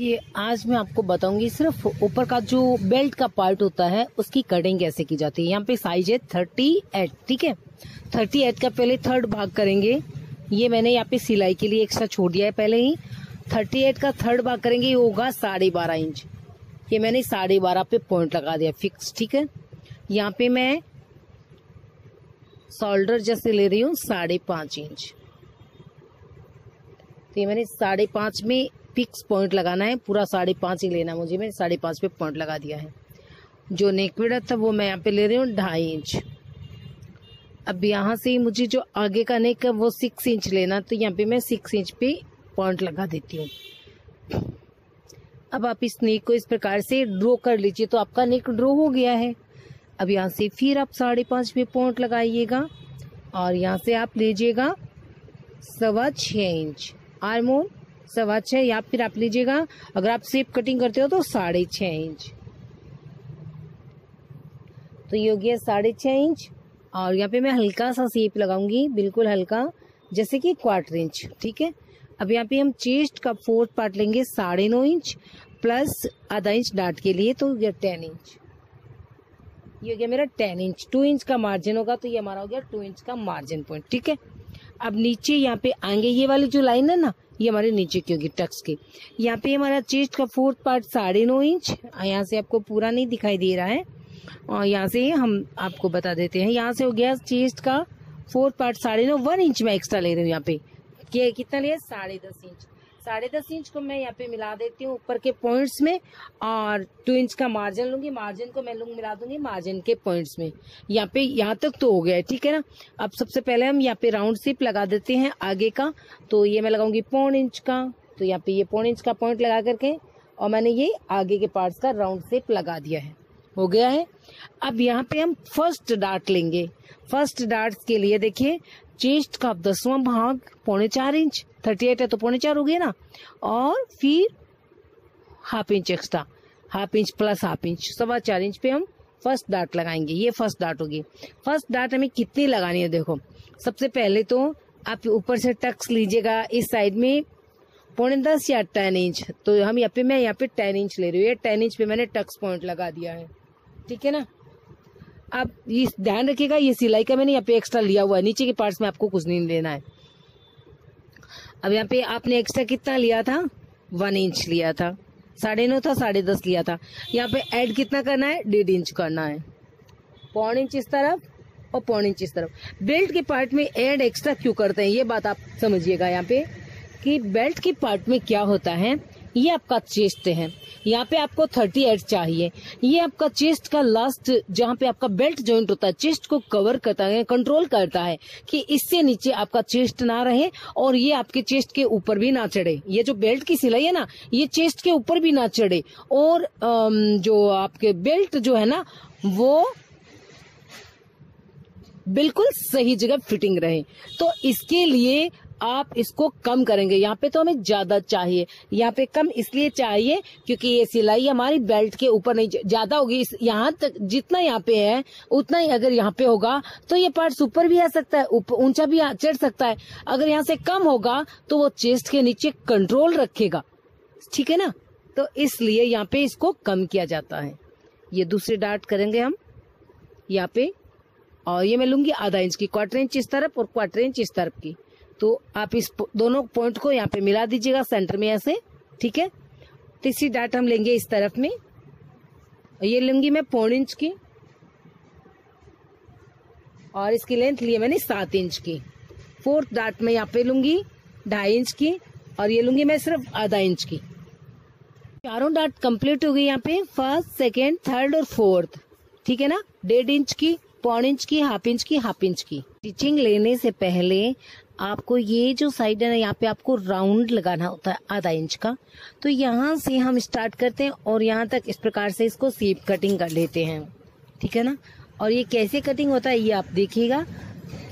देखिए आज मैं आपको बताऊंगी सिर्फ ऊपर का जो बेल्ट का पार्ट होता है उसकी कटिंग कैसे की जाती है। यहाँ पे साइज है 38, ठीक है। 38 का पहले थर्ड भाग करेंगे। ये मैंने यहाँ पे सिलाई के लिए एक्स्ट्रा छोड़ दिया है पहले ही। 38 का थर्ड भाग करेंगे, ये होगा 12.5 इंच। ये मैंने 12.5 पे पॉइंट लगा दिया फिक्स, ठीक है। यहाँ पे मैं शोल्डर जैसे ले रही हूँ 5.5 इंच। तो ये मैंने 5.5 में फिक्स पॉइंट लगाना है, पूरा 5.5 ही लेना मुझे। मैंने 5.5 पे पॉइंट लगा दिया है। जो नेक विड्थ था वो मैं यहाँ पे ले रही हूँ 2.5 इंच। अब यहाँ से ही मुझे जो आगे का नेक है वो 6 इंच लेना, तो यहाँ पे मैं 6 इंच पे पॉइंट लगा देती हूँ। अब आप इस नेक को इस प्रकार से ड्रॉ कर लीजिए, तो आपका नेक ड्रॉ हो गया है। अब यहाँ से फिर आप 5.5 पे पॉइंट लगाइएगा और यहाँ से आप लीजिएगा 6.25 इंच आर्म होल, 6.25 या फिर आप लीजिएगा, अगर आप शेप कटिंग करते हो तो 6.5 इंच। तो ये हो गया 6.5 इंच। और यहाँ पे मैं हल्का सा शेप लगाऊंगी, बिल्कुल हल्का, जैसे कि 1/4 इंच, ठीक है। अब यहाँ पे हम चेस्ट का फोर्थ पार्ट लेंगे 9.5 इंच प्लस ½ इंच डाट के लिए, तो ये 10 इंच। ये हो गया मेरा 10 इंच, 2 इंच का मार्जिन होगा, तो ये हमारा हो गया 2 इंच का मार्जिन पॉइंट, ठीक है। अब नीचे यहाँ पे आएंगे, ये वाली जो लाइन है ना, ये हमारे नीचे की होगी टक्स की। यहाँ पे हमारा चेस्ट का फोर्थ पार्ट 9.5 इंच। यहाँ से आपको पूरा नहीं दिखाई दे रहा है और यहाँ से हम आपको बता देते हैं। यहाँ से हो गया चेस्ट का फोर्थ पार्ट 9.5, 1 इंच मैं एक्स्ट्रा ले रही हूँ यहाँ पे। कितना लिया? 10.5 इंच। 10.5 इंच को मैं यहाँ पे मिला देती हूँ ऊपर के पॉइंट्स में और 2 इंच का मार्जिन लूंगी। मार्जिन को मैं मिला दूंगी मार्जिन के पॉइंट्स में। यहाँ पे यहाँ तक तो हो गया है, ठीक है ना। अब सबसे पहले हम यहाँ पे राउंड शेप लगा देते हैं आगे का। तो ये मैं लगाऊंगी 1/4 इंच का, तो यहाँ पे ये 1/4 इंच का पॉइंट लगा करके, और मैंने ये आगे के पार्ट्स का राउंड शेप लगा दिया है, हो गया है। अब यहाँ पे हम फर्स्ट डार्ट लेंगे। फर्स्ट डार्ट के लिए देखिए चेस्ट का 10वां भाग 4.25 इंच, 38 है तो 4.25 हो गया ना, और फिर 1/2 inch extra, 1/2 inch plus 1/2 inch, 4.25 inch पे हम फर्स्ट डार्ट लगाएंगे। ये फर्स्ट डार्ट होगी। फर्स्ट डार्ट हमें कितनी लगानी है देखो। सबसे पहले तो आप ऊपर से टक्स लीजिएगा इस साइड में 10.5 या 10 इंच, तो हम यहाँ पे, मैं यहाँ पे 10 इंच ले रही हूँ। 10 इंच पे मैंने टक्स पॉइंट लगा दिया है, ठीक है ना। आप ये ध्यान रखिएगा, ये सिलाई का मैंने यहाँ पे एक्स्ट्रा लिया हुआ है, नीचे के पार्ट्स में आपको कुछ नहीं लेना है। अब यहाँ पे आपने एक्स्ट्रा कितना लिया था? 1 इंच लिया था, 9.5 था, 10.5 लिया था। यहाँ पे ऐड कितना करना है? 1.5 इंच करना है, 1.25 इंच इस तरफ और 1.25 इंच इस तरफ। बेल्ट के पार्ट में ऐड एक्स्ट्रा क्यों करते हैं, ये बात आप समझिएगा यहाँ पे, कि बेल्ट के पार्ट में क्या होता है। ये आपका चेस्ट है, यहाँ पे आपको 38 चाहिए। ये आपका चेस्ट का लास्ट, जहाँ पे आपका बेल्ट ज्वाइंट होता है, चेस्ट को कवर करता है, कंट्रोल करता है कि इससे नीचे आपका चेस्ट ना रहे और ये आपके चेस्ट के ऊपर भी ना चढ़े। ये जो बेल्ट की सिलाई है ना, ये चेस्ट के ऊपर भी ना चढ़े, और जो आपके बेल्ट जो है ना वो बिल्कुल सही जगह फिटिंग रहे। तो इसके लिए आप इसको कम करेंगे। यहाँ पे तो हमें ज्यादा चाहिए, यहाँ पे कम इसलिए चाहिए क्योंकि ये सिलाई हमारी बेल्ट के ऊपर नहीं, ज्यादा होगी यहाँ तक, जितना यहाँ पे है उतना ही अगर यहाँ पे होगा तो ये पार्ट ऊपर भी आ सकता है, ऊंचा भी चढ़ सकता है। अगर यहाँ से कम होगा तो वो चेस्ट के नीचे कंट्रोल रखेगा, ठीक है ना। तो इसलिए यहाँ पे इसको कम किया जाता है। ये दूसरे डार्ट करेंगे हम यहाँ पे, और ये मैं लूंगी 0.5 इंच की, 1/4 इंच इस तरफ और 1/4 इंच इस तरफ की। तो आप इस दोनों पॉइंट को यहाँ पे मिला दीजिएगा सेंटर में ऐसे, ठीक है। तीसरी डार्ट हम लेंगे इस तरफ में, ये लूंगी मैं 1/4 इंच की और इसकी लेंथ लिए मैंने 7 इंच की। फोर्थ डार्ट में यहाँ पे लूंगी 2.5 इंच की और ये लूंगी मैं सिर्फ 0.5 इंच की। चारों डार्ट कंप्लीट हो गई यहाँ पे, फर्स्ट, सेकेंड, थर्ड और फोर्थ, ठीक है ना। 1.5 इंच की, 1.25 इंच की, 1/2 इंच की, 1/2 इंच की। स्टिचिंग लेने से पहले आपको ये जो साइड है ना, यहाँ पे आपको राउंड लगाना होता है 0.5 इंच का। तो यहाँ से हम स्टार्ट करते हैं और यहाँ तक इस प्रकार से इसको शेप कटिंग कर लेते हैं, ठीक है ना। और ये कैसे कटिंग होता है ये आप देखिएगा।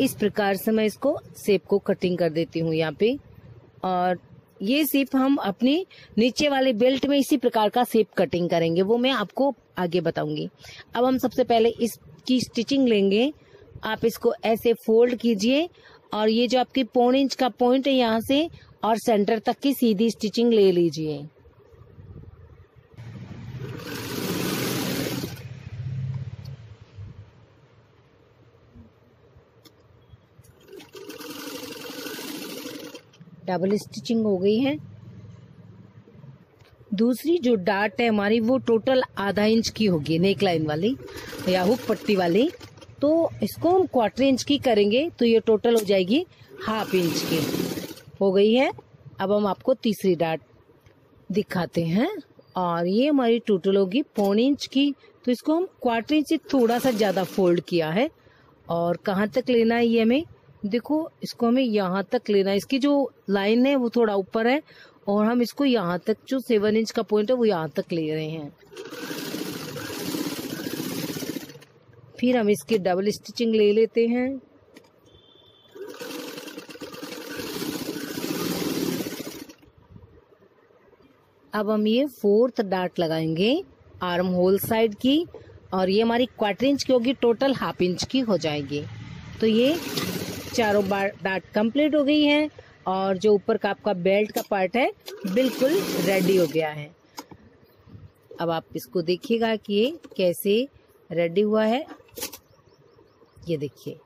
इस प्रकार से मैं इसको शेप को कटिंग कर देती हूँ यहाँ पे, और ये शेप हम अपने नीचे वाले बेल्ट में इसी प्रकार का शेप कटिंग करेंगे, वो मैं आपको आगे बताऊंगी। अब हम सबसे पहले इसकी स्टिचिंग लेंगे। आप इसको ऐसे फोल्ड कीजिए और ये जो आपकी 1/4 इंच का पॉइंट है यहाँ से और सेंटर तक की सीधी स्टिचिंग ले लीजिए, डबल स्टिचिंग हो गई है। दूसरी जो डार्ट है हमारी वो टोटल आधा इंच की होगी नेक लाइन वाली या हुक पट्टी वाली, तो इसको हम क्वार्टर इंच की करेंगे तो ये टोटल हो जाएगी हाफ इंच की हो गई है। अब हम आपको तीसरी डार्ट दिखाते हैं और ये हमारी टोटल होगी पौन इंच की, तो इसको हम क्वार्टर इंच से थोड़ा सा ज़्यादा फोल्ड किया है। और कहाँ तक लेना है ये हमें देखो, इसको हमें यहाँ तक लेना है, इसकी जो लाइन है वो थोड़ा ऊपर है और हम इसको यहाँ तक जो 7 इंच का पॉइंट है वो यहाँ तक ले रहे हैं। फिर हम इसके डबल स्टिचिंग ले लेते हैं। अब हम ये 4th डार्ट लगाएंगे आर्म होल साइड की और ये हमारी क्वार्टर इंच की होगी, टोटल हाफ इंच की हो जाएगी। तो ये चारों बार डार्ट कंप्लीट हो गई है और जो ऊपर का आपका बेल्ट का पार्ट है बिल्कुल रेडी हो गया है। अब आप इसको देखिएगा कि ये कैसे रेडी हुआ है। ये देखिए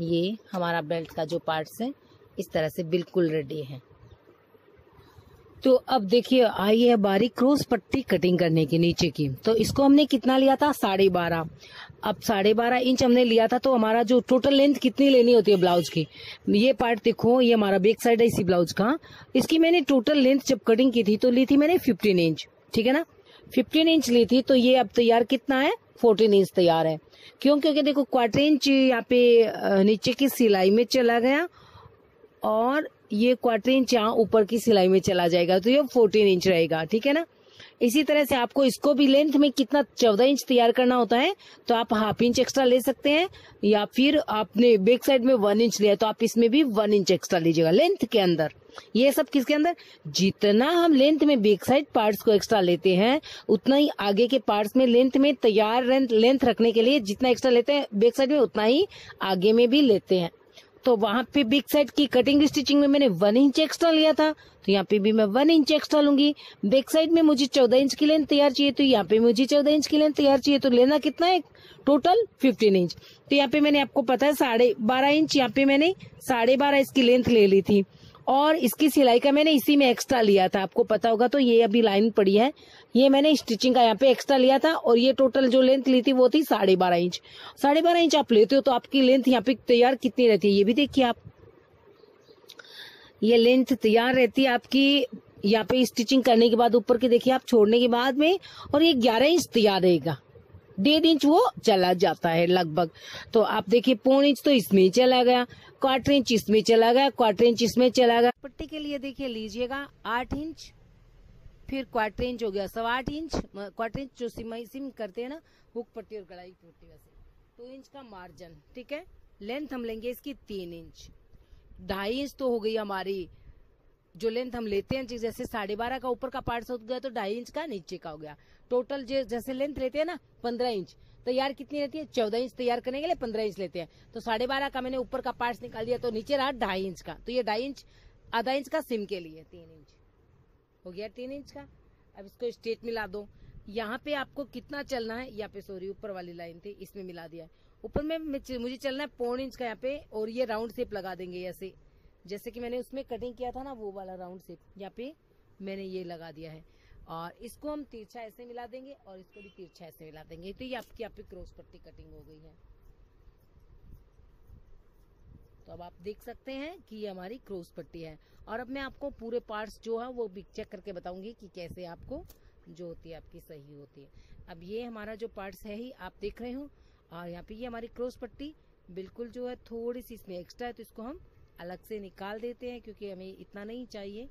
ये हमारा बेल्ट का जो पार्ट्स है इस तरह से बिल्कुल रेडी है। तो अब देखिए आई है बारी क्रॉस पट्टी कटिंग करने के नीचे की, तो इसको हमने कितना लिया था 12.5। अब 12.5 इंच हमने लिया था, तो हमारा जो टोटल लेंथ कितनी लेनी होती है ब्लाउज की, ये पार्ट देखो ये हमारा बैक साइड है इसी ब्लाउज का। इसकी मैंने टोटल लेंथ जब कटिंग की थी तो ली थी मैंने 15 इंच, ठीक है ना, 15 इंच ली थी। तो ये अब तैयार कितना है 14 इंच तैयार है। क्यों? क्योंकि देखो क्वार्टर इंच यहाँ पे नीचे की सिलाई में चला गया और ये क्वार्टर इंच यहाँ ऊपर की सिलाई में चला जाएगा, तो ये 14 इंच रहेगा, ठीक है ना। इसी तरह से आपको इसको भी लेंथ में कितना 14 इंच तैयार करना होता है, तो आप हाफ इंच एक्स्ट्रा ले सकते हैं, या फिर आपने बैक साइड में 1 इंच लिया तो आप इसमें भी 1 इंच एक्स्ट्रा लीजिएगा लेंथ के अंदर। ये सब किसके अंदर, जितना हम लेंथ में बैक साइड पार्ट्स को एक्स्ट्रा लेते हैं उतना ही आगे के पार्ट्स में लेंथ में तैयार लेंथ रखने के लिए जितना एक्स्ट्रा लेते हैं बैक साइड में उतना ही आगे में भी लेते हैं। तो वहां पे बिग साइड की कटिंग स्टिचिंग में मैंने 1 इंच एक्स्ट्रा लिया था, तो यहाँ पे भी मैं 1 इंच एक्स्ट्रा लूंगी। बैक साइड में मुझे 14 इंच की लेंथ तैयार चाहिए, तो यहाँ पे मुझे 14 इंच की लेंथ तैयार चाहिए, तो लेना कितना है टोटल 15 इंच। तो यहाँ पे मैंने आपको पता है 12.5 इंच, यहाँ पे मैंने 12.5 इसकी लेंथ ले ली थी और इसकी सिलाई का मैंने इसी में एक्स्ट्रा लिया था, आपको पता होगा। तो ये अभी लाइन पड़ी है, ये मैंने स्टिचिंग का यहाँ पे एक्स्ट्रा लिया था और ये टोटल जो लेंथ ली थी वो थी 12.5 इंच। 12.5 इंच आप लेते हो तो आपकी लेंथ यहाँ पे तैयार कितनी रहती है ये भी देखिए आप, ये लेंथ तैयार रहती है आपकी यहाँ पे स्टिचिंग करने के बाद ऊपर के देखिए आप छोड़ने के बाद में, और ये 11 इंच तैयार रहेगा, 1.5 इंच वो चला जाता है लगभग। तो आप देखिए 1.25 इंच तो इसमें चला गया, 1/4 इंच इसमें चला गया, 1/4 इंच इसमें चला गया। पट्टी के लिए देखिए लीजिएगा 8 इंच, फिर 1/4 इंच हो गया 8.25 इंच। 1/4 इंच जो सिम करते हैं ना हुक पट्टी और गलाई पट्टी, वैसे 2 इंच का मार्जिन, ठीक है। लेंथ हम लेंगे इसकी 3 इंच, 2.5 इंच तो हो गई हमारी जो लेंथ हम लेते हैं, जैसे 12.5 का ऊपर का पार्ट हो गया तो 2.5 इंच का नीचे का हो गया। टोटल जैसे लेंथ लेते हैं ना 15 इंच, तैयार कितनी रहती है 14 इंच तैयार करने के लिए 15 इंच लेते हैं। तो 12.5 का मैंने ऊपर का पार्ट निकाल दिया तो नीचे रहा 2.5 इंच का, तो ये 2.5 इंच, आधा इंच का सिम के लिए 3 इंच हो गया, 3 इंच का। अब इसको स्ट्रेट मिला दो, यहाँ पे आपको कितना चलना है, यहाँ पे सॉरी ऊपर वाली लाइन थी इसमें मिला दिया है, ऊपर में मुझे चलना है 1.25 इंच का यहाँ पे, और ये राउंड शेप लगा देंगे ऐसे, जैसे कि मैंने उसमें कटिंग किया था ना वो वाला राउंड शेप, यहाँ पे मैंने ये लगा दिया है। और इसको हम तिरछा ऐसे मिला देंगे और इसको भी तिरछा ऐसे मिला देंगे, तो ये आपकी यहाँ पे क्रॉस पट्टी कटिंग हो गई है। तो अब आप देख सकते हैं कि ये हमारी क्रॉस पट्टी है। और अब मैं आपको पूरे पार्ट्स जो है वो भी चेक करके बताऊंगी कि कैसे आपको जो होती है आपकी सही होती है। अब ये हमारा जो पार्ट्स है ही आप देख रहे हो, और यहाँ पे ये हमारी क्रॉस पट्टी बिल्कुल जो है थोड़ी सी इसमें एक्स्ट्रा है, तो इसको हम अलग से निकाल देते हैं क्योंकि हमें इतना नहीं चाहिए।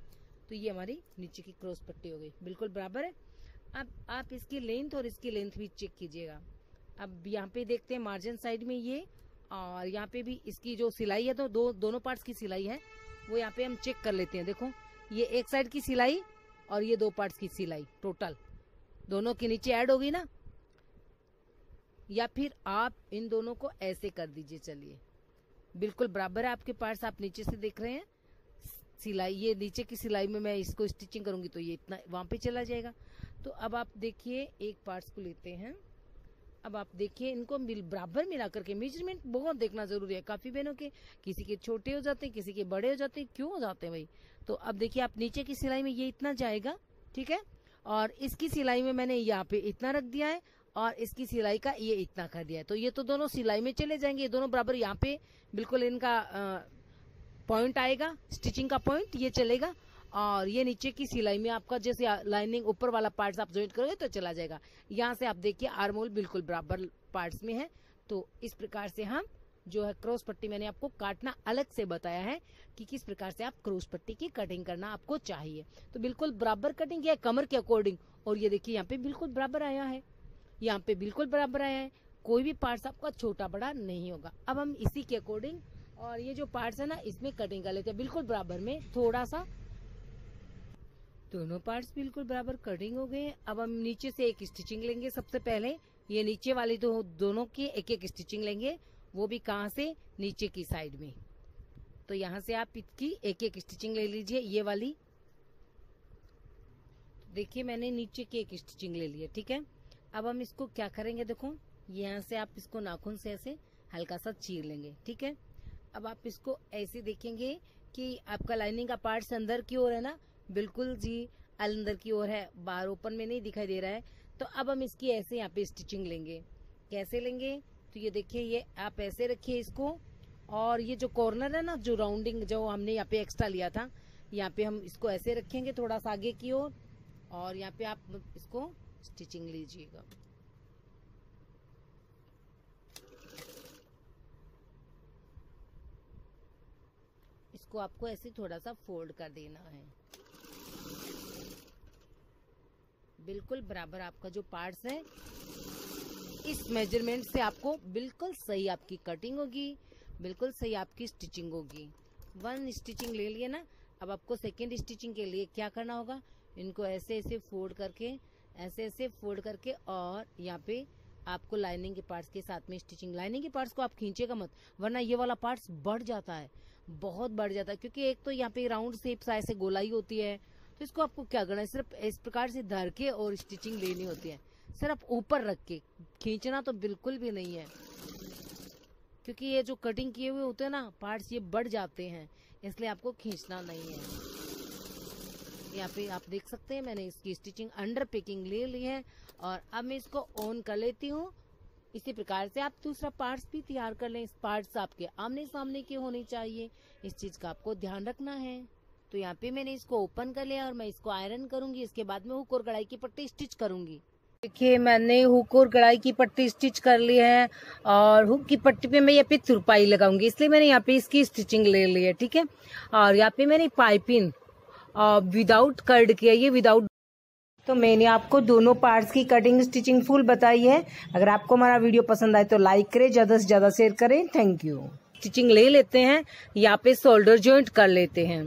तो ये हमारी नीचे की क्रॉस पट्टी हो गई, बिल्कुल बराबर है। अब आप इसकी लेंथ और इसकी लेंथ भी चेक कीजिएगा। अब यहाँ पे देखते हैं मार्जिन साइड में ये, और यहाँ पे भी इसकी जो सिलाई है तो दोनों पार्ट्स की सिलाई है वो यहाँ पे हम चेक कर लेते हैं। देखो ये एक साइड की सिलाई और ये दो पार्ट्स की सिलाई टोटल दोनों के नीचे ऐड होगी ना, या फिर आप इन दोनों को ऐसे कर दीजिए। चलिए बिल्कुल बराबर है आपके पार्ट्स, आप नीचे से देख रहे हैं सिलाई, ये नीचे की सिलाई में मैं इसको स्टिचिंग करूंगी तो ये इतना वहाँ पे चला जाएगा। तो अब आप देखिए एक पार्ट्स को लेते हैं। अब आप देखिए इनको बराबर मिला करके मेजरमेंट बहुत देखना जरूरी है। काफी बहनों के किसी के छोटे हो जाते हैं, किसी के बड़े हो जाते हैं, क्यों हो जाते हैं भाई। तो अब देखिए आप नीचे की सिलाई में ये इतना जाएगा, ठीक है, और इसकी सिलाई में मैंने यहाँ पे इतना रख दिया है और इसकी सिलाई का ये इतना कर दिया है। तो ये तो दोनों सिलाई में चले जाएंगे, ये दोनों बराबर यहाँ पे बिल्कुल इनका पॉइंट आएगा, स्टिचिंग का पॉइंट ये चलेगा, और ये नीचे की सिलाई में आपका जैसे लाइनिंग ऊपर वाला पार्ट्स आप ज्वाइंट करोगे तो चला जाएगा। यहाँ से आप देखिए आर्म होल बिल्कुल बराबर पार्ट्स में है। तो इस प्रकार से हम जो है क्रॉस पट्टी, मैंने आपको काटना अलग से बताया है कि किस प्रकार से आप क्रॉस पट्टी की कटिंग करना आपको चाहिए। तो बिल्कुल बराबर कटिंग है कमर के अकॉर्डिंग, और ये देखिए यहाँ पे बिल्कुल बराबर आया है, यहाँ पे बिल्कुल बराबर आया है, कोई भी पार्ट्स आपका छोटा बड़ा नहीं होगा। अब हम इसी के अकॉर्डिंग और ये जो पार्ट्स है ना इसमें कटिंग कर लेते हैं बिल्कुल बराबर में, थोड़ा सा दोनों पार्ट्स बिल्कुल बराबर कटिंग हो गए। अब हम नीचे से एक स्टिचिंग लेंगे। सबसे पहले ये नीचे वाली दोनों की एक एक स्टिचिंग लेंगे, वो भी कहाँ से, नीचे की साइड में। तो यहाँ से आप इसकी एक एक स्टिचिंग ले लीजिए, ये वाली। तो देखिए मैंने नीचे की एक स्टिचिंग ले लिया, ठीक है। अब हम इसको क्या करेंगे, देखो यहाँ से आप इसको नाखून से ऐसे हल्का सा चीर लेंगे, ठीक है। अब आप इसको ऐसे देखेंगे कि आपका लाइनिंग का पार्ट अंदर की ओर है ना, बिल्कुल जी अंदर की ओर है, बाहर ओपन में नहीं दिखाई दे रहा है। तो अब हम इसकी ऐसे यहाँ पे स्टिचिंग लेंगे। कैसे लेंगे, तो ये देखिए ये आप ऐसे रखिए इसको, और ये जो कॉर्नर है ना, जो राउंडिंग जो हमने यहाँ पे एक्स्ट्रा लिया था, यहाँ पे हम इसको ऐसे रखेंगे थोड़ा सा आगे की ओर, और यहाँ पे आप इसको स्टिचिंग लीजिएगा। इसको आपको ऐसे थोड़ा सा फोल्ड कर देना है, बिल्कुल बराबर आपका जो पार्ट्स है इस मेजरमेंट से आपको बिल्कुल सही आपकी कटिंग होगी, बिल्कुल सही आपकी स्टिचिंग होगी। वन स्टिचिंग ले लिए ना, अब आपको सेकंड स्टिचिंग के लिए क्या करना होगा, इनको ऐसे ऐसे फोल्ड करके, ऐसे ऐसे फोल्ड करके, और यहाँ पे आपको लाइनिंग के पार्ट्स के साथ में स्टिचिंग। लाइनिंग के पार्ट्स को आप खींचेगा मत, वरना ये वाला पार्ट्स बढ़ जाता है, बहुत बढ़ जाता है, क्योंकि एक तो यहाँ पे राउंड शेप ऐसे गोलाई होती है। तो इसको आपको क्या करना है, सिर्फ इस प्रकार से धर के और स्टिचिंग लेनी होती है, सिर्फ ऊपर रख के, खींचना तो बिल्कुल भी नहीं है, क्योंकि ये जो कटिंग किए हुए होते हैं ना पार्ट्स ये बढ़ जाते हैं, इसलिए आपको खींचना नहीं है। यहाँ पे आप देख सकते हैं मैंने इसकी स्टिचिंग अंडर पैकिंग ले ली है, और अब मैं इसको ऑन कर लेती हूँ। इसी प्रकार से आप दूसरा पार्ट्स भी तैयार कर लें। पार्ट्स आपके आमने सामने के होने चाहिए, इस चीज का आपको ध्यान रखना है। तो यहाँ पे मैंने इसको ओपन कर लिया और मैं इसको आयरन करूंगी, इसके बाद में हुक और कढ़ाई की पट्टी स्टिच करूंगी। देखिए मैंने हुक और कढ़ाई की पट्टी स्टिच कर ली है, और हुक की पट्टी पे मैं यहाँ पे तुरपाई लगाऊंगी, इसलिए मैंने यहाँ पे इसकी स्टिचिंग ले ली है, ठीक है। और यहाँ पे मैंने पाइपिंग विदाउट कर्ड किया, ये विदाउट। तो मैंने आपको दोनों पार्ट्स की कटिंग स्टिचिंग फुल बताई है। अगर आपको हमारा वीडियो पसंद आए तो लाइक करें, ज्यादा से ज्यादा शेयर करें। Thank you. स्टिचिंग ले लेते हैं, यहाँ पे शोल्डर ज्वाइंट कर लेते हैं।